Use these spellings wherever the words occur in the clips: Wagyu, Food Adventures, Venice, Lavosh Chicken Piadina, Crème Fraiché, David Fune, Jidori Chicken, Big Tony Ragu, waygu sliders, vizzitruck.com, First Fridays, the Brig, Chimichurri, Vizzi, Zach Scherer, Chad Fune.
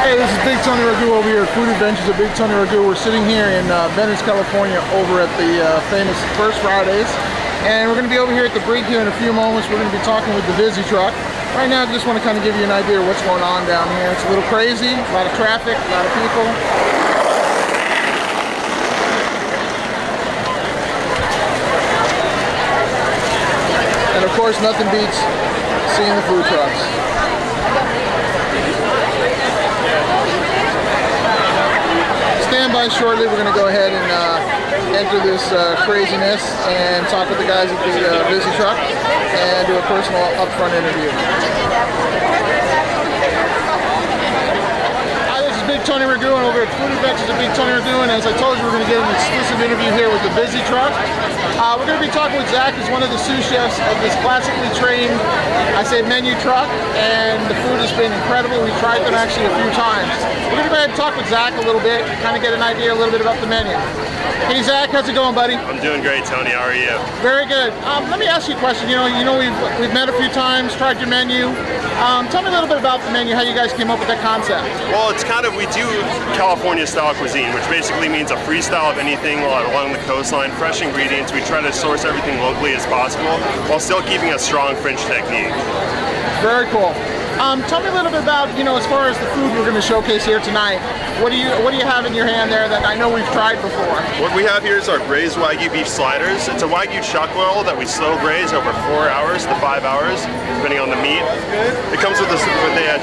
Hey, this is Big Tony Ragu over here at Food Adventures of Big Tony Ragu. We're sitting here in Venice, California, over at the famous First Fridays. And we're going to be over here at the Brig here in a few moments. We're going to be talking with the Vizzi truck. Right now, I just want to kind of give you an idea of what's going on down here. It's a little crazy, a lot of traffic, a lot of people. And of course, nothing beats seeing the food trucks. Shortly, we're going to go ahead and enter this craziness and talk with the guys at the Vizzi truck and do a personal upfront interview. Hi, this is Big Tony Ragu, and over at Food Adventures of Big Tony Ragu, and as I told you, we're going to get an exclusive interview here with the Vizzi truck. We're going to be talking with Zach, who's one of the sous chefs of this classically trained, I say, menu truck, and the food has been incredible. We tried them actually a few times. We're going to go ahead and talk with Zach a little bit, kind of get an idea a little bit about the menu. Hey Zach, how's it going, buddy? I'm doing great, Tony. How are you? Very good. Let me ask you a question. You know, we've met a few times, tried your menu. Tell me a little bit about the menu, how you guys came up with that concept. Well, it's kind of, we do California-style cuisine, which basically means a freestyle of anything along the coastline, fresh ingredients. We try to source everything locally as possible, while still keeping a strong French technique. Very cool. Tell me a little bit about, as far as the food we're going to showcase here tonight. What do you have in your hand there that I know we've tried before? What we have here is our braised Wagyu beef sliders. It's a Wagyu chuck roll that we slow braise over 4 hours to 5 hours, depending on the meat. It comes with a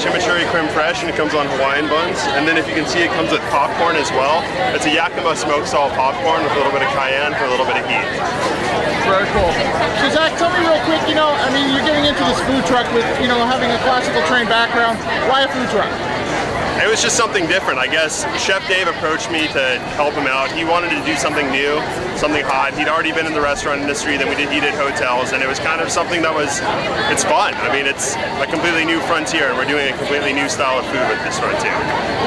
chimichurri creme fraiche, and it comes on Hawaiian buns. And then if you can see, it comes with popcorn as well. It's a Yakima smoked salt popcorn with a little bit of cayenne for a little bit of heat. Very cool. So Zach, tell me real quick, I mean, you're getting into this food truck with, having a classical trained background. Why a food truck? It was just something different, I guess. Chef Dave approached me to help him out. He wanted to do something new, something hot. He'd already been in the restaurant industry, then he did hotels, and it was kind of something that was, it's fun. I mean, it's a completely new frontier, and we're doing a completely new style of food with this one too.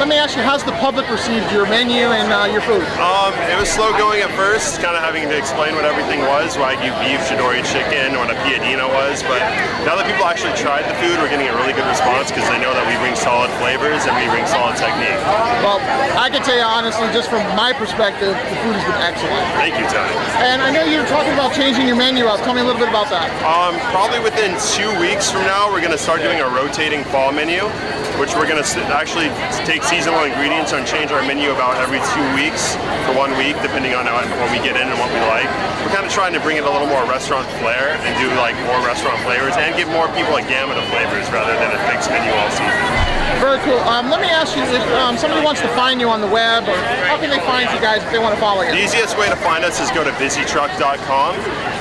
Let me ask you, how's the public received your menu and your food? It was slow going at first, kind of having to explain what everything was, Wagyu beef, Chidori chicken, or what a piadina was, but now that people actually tried the food, we're getting a really good response because they know that we bring solid flavors and we bring solid technique. Well, I can tell you honestly, just from my perspective, the food has been excellent. Thank you, Tony. And I know you were talking about changing your menu up. Tell me a little bit about that. Probably within 2 weeks from now, we're going to start doing a rotating fall menu, which we're going to actually take seasonal ingredients and change our menu about every 2 weeks to 1 week, depending on what we get in and what we like. We're kind of trying to bring in a little more restaurant flair and do like more restaurant flavors and give more people a gamut of flavors rather than a fixed menu all season. Very cool. Let me ask you, if somebody wants to find you on the web, or how can they find you guys if they want to follow you? The easiest way to find us is go to vizzitruck.com,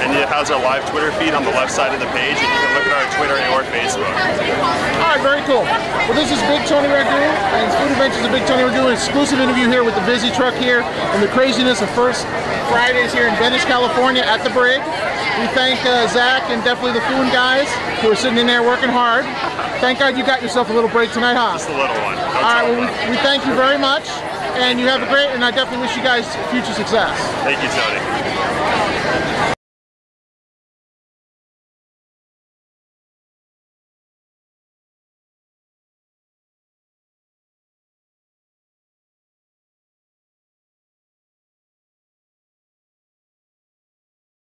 and it has our live Twitter feed on the left side of the page, and you can look at our Twitter or Facebook. Alright, very cool. Well, this is Big Tony Ragu, and Food Adventures of Big Tony Ragu, an exclusive interview here with the Vizzi truck here, and the craziness of First Fridays here in Venice, California at the Brig. We thank Zach and definitely the Fune guys who are sitting in there working hard. Thank God you got yourself a little break tonight, huh? Just a little one. All right, well, we thank you very much, and you have a great, and I definitely wish you guys future success. Thank you, Tony.